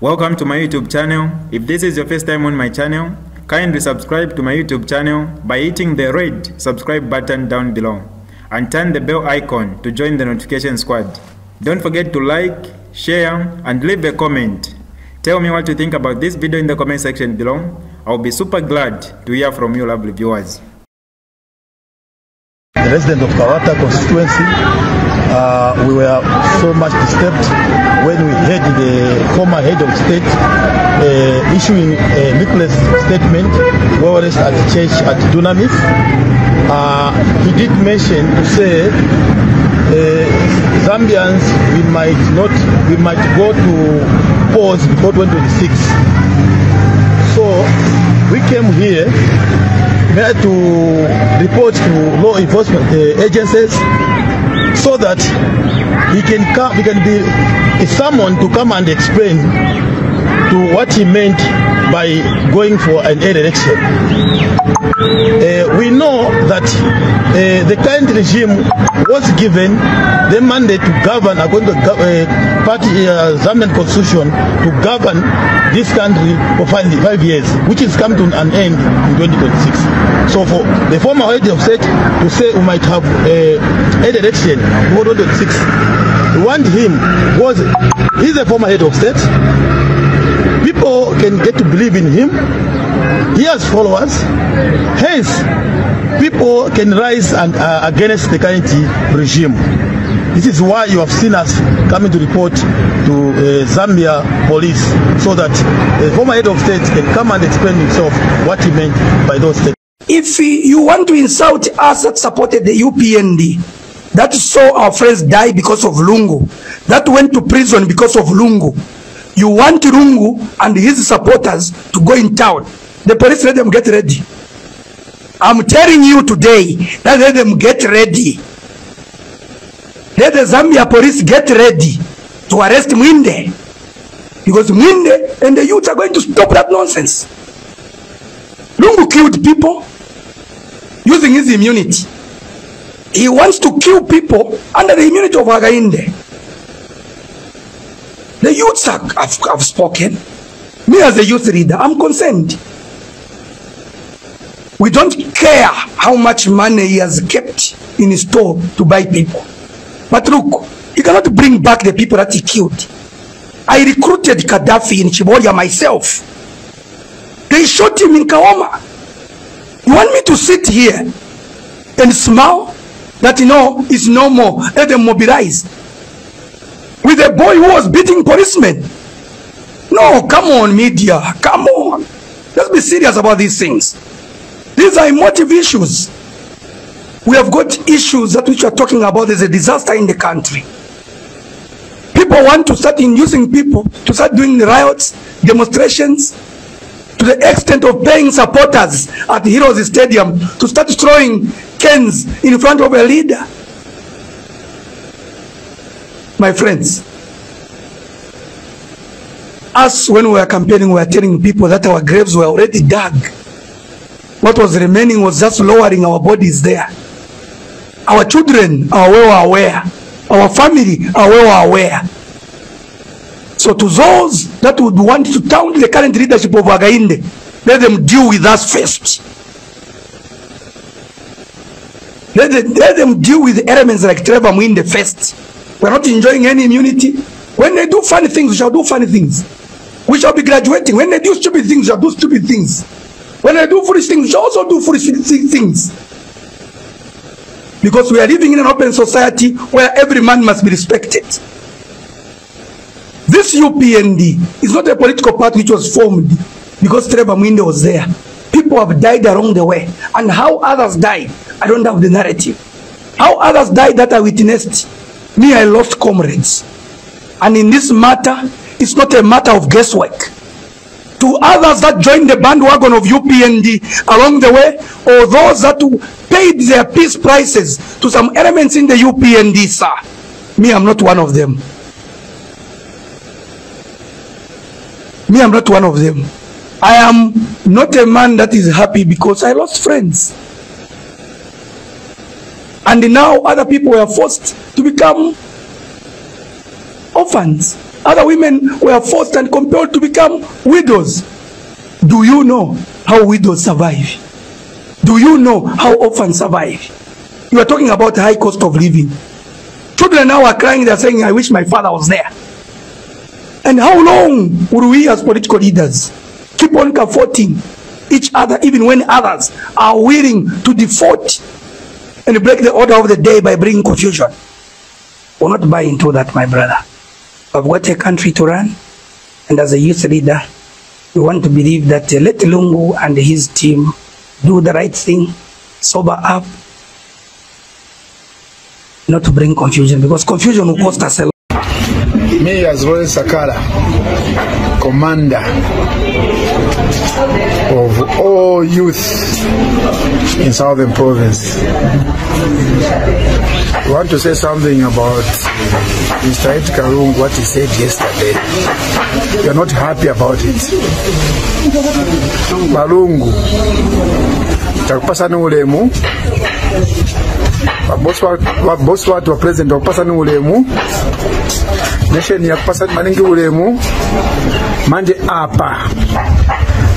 Welcome to my YouTube channel. If this is your first time on my channel, kindly subscribe to my YouTube channel by hitting the red subscribe button down below and turn the bell icon to join the notification squad. Don't forget to like, share and leave a comment. Tell me what you think about this video in the comment section below. I'll be super glad to hear from you lovely viewers. The resident of Kabwata constituency, we were so much disturbed when we heard the former head of state issuing a reckless statement while at the church at Dunamis. He did mention to say Zambians, we might go to pause before 2026. So we came here to report to law enforcement agencies so that he can be summoned to come and explain to what he meant by going for an election. We know that the current regime was given the mandate to govern according to Zambian constitution, to govern this country for 5 years, which has come to an end in 2026. So for the former head of state to say we might have an election for 2026, we want him, he's a former head of state. People can get to believe in him. He has followers. Hence, people can rise and against the current regime. This is why you have seen us coming to report to Zambia police, so that the former head of state can come and explain himself what he meant by those statements. If you want to insult us that supported the UPND, that saw our friends die because of Lungu, that went to prison because of Lungu, you want Lungu and his supporters to go in town. The police, let them get ready. I'm telling you today that let them get ready. Let the Zambia police get ready to arrest Mwinde, because Mwinde and the youth are going to stop that nonsense. Lungu killed people using his immunity. He wants to kill people under the immunity of Wagainde. The youths have spoken. Me as a youth leader, I'm concerned. We don't care how much money he has kept in his store to buy people. But look, you cannot bring back the people that he killed. I recruited Gaddafi in Chiboya myself. They shot him in Kaoma. You want me to sit here and smile that, you know, it's no more? Let them mobilize. With a boy who was beating policemen. No, come on media, come on. Let's be serious about these things. These are emotive issues. We have got issues that which we are talking about. There's a disaster in the country. People want to start inducing people to start doing riots, demonstrations, to the extent of paying supporters at the Heroes Stadium to start throwing cans in front of a leader. My friends, us when we were campaigning, we were telling people that our graves were already dug. What was remaining was just lowering our bodies there. Our children are well aware. Our family are well aware. So to those that would want to taunt the current leadership of Wagainde, let them deal with us first. Let them deal with elements like Trevor Mwinde first. We're not enjoying any immunity. When they do funny things, we shall do funny things. We shall be graduating. When they do stupid things, we shall do stupid things. When they do foolish things, we shall also do foolish things. Because we are living in an open society where every man must be respected. This UPND is not a political party which was formed because Trevor Mwinde was there. People have died along the way. And how others died, I don't have the narrative. How others died that I witnessed. Me, I lost comrades. And in this matter, it's not a matter of guesswork. to others that joined the bandwagon of UPND along the way, or those that paid their peace prices to some elements in the UPND, sir. Me, I'm not one of them. Me, I'm not one of them. I am not a man that is happy because I lost friends. And now other people were forced to become orphans. Other women were forced and compelled to become widows. Do you know how widows survive? Do you know how orphans survive? You are talking about high cost of living. Children now are crying, they are saying, I wish my father was there. And how long will we as political leaders keep on comforting each other, even when others are willing to default and break the order of the day by bringing confusion? We'll not buy into that, my brother. I've got a country to run, and as a youth leader, we want to believe that let Lungu and his team do the right thing, sober up, not to bring confusion, because confusion will cost us a lot. Me, as Zorin Sakala, commander of all youth in Southern Province, I want to say something about Mr. Ed Karung, what he said yesterday. We are not happy about it. Balungu, takupasa nulemu, wabosu watu wa president wakupasa nulemu, nesheni yakupasa maningi ulemu, mande apa,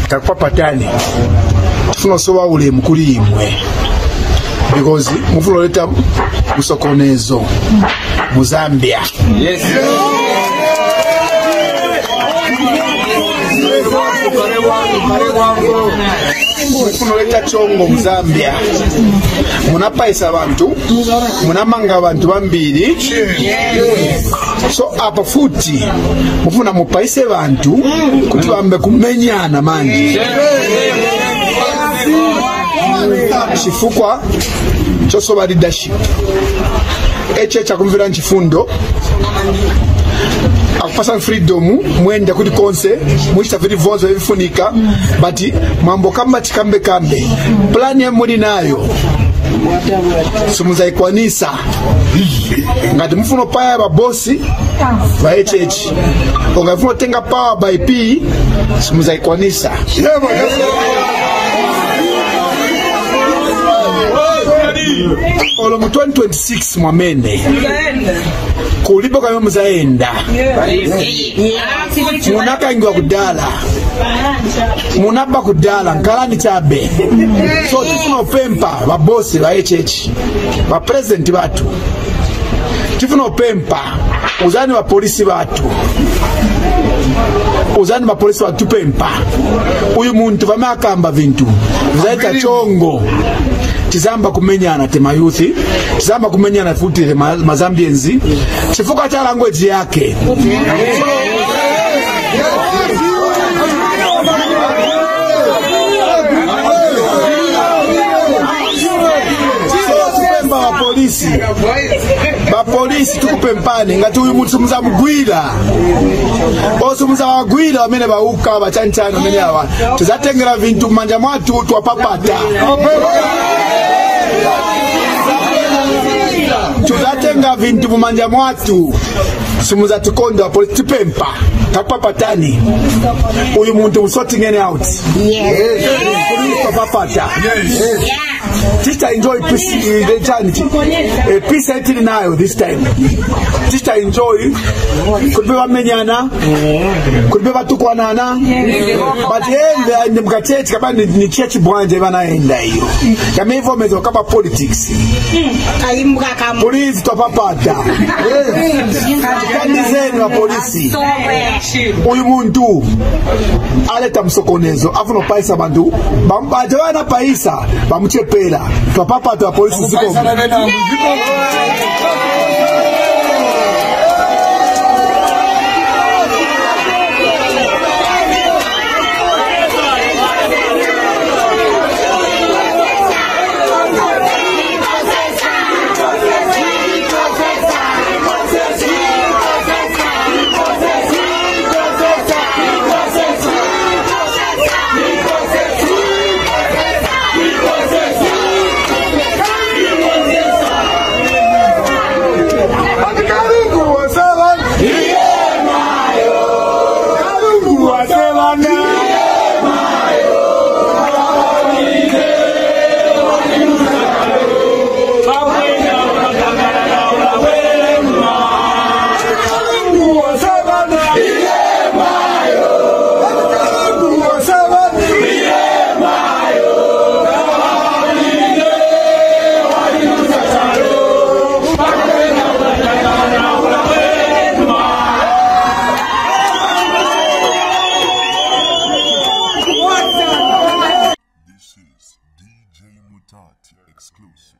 takupa patani, tufunosowa ulemu kuli imwe. Because mufuno leta musokonezo Muzambia. Yes. Mufuno leta chongo Muzambia. Munapaisa abantu, munamanga abantu bambiri. So apa futi mufuna mupaise bantu kuti bambe kumenyana manji. Chifukwa chosoba leadership eche chakumvira nchifundo akupasa freedom mwenda kuti konse muchita vili vonzo vifunika bati mambo kama tikambe kambe plani ya muli nayo sumuzaikwanisa ngati mufuno paya ba bossi ba echechi ongafuno tenga power by p sumuzaikwanisa Olomu 2026 mwamene kulipo kama muzaenda munaka ingiwa kudala munaba kudala nkalani chabe so tifuno pempa wa bossi wa echechi wa president watu tifuno pempa uzani wa polisi watu uzani wa polisi watu pempa uyu muntu vama akamba vintu uzaita chongo Tizamba kumenyana tema yuthi, tizamba kumenyana futi tema mazambienzi, chifuka cha language yake. Bapolisi tukupe mpane ngati uyu mutu mza mgwira osu mza wagwira wamene bauka wachanchano mene hawa tuzatengera vintu manja mwatu tuwapapata tuzatenga vintu manja mwatu sumuza tukonda wapolisi tipempa tapapatani uyu mutu sorting it out papata Sister enjoy peace in eternity. A peace until now this time. Sister enjoy. Could be menyana. Could be batukwanana. But here in the church, kabani ni church branch bana enda iyo. Kama hivyo mezo kama politics. Kaimbuka kama. Police topapata. Kani zenu wa polisi. Uyu muntu aleta msokonezo. Afuno paisa bandu. Bajawana paisa. Bamuche pela papa to polisi ziko Mutati exclusive.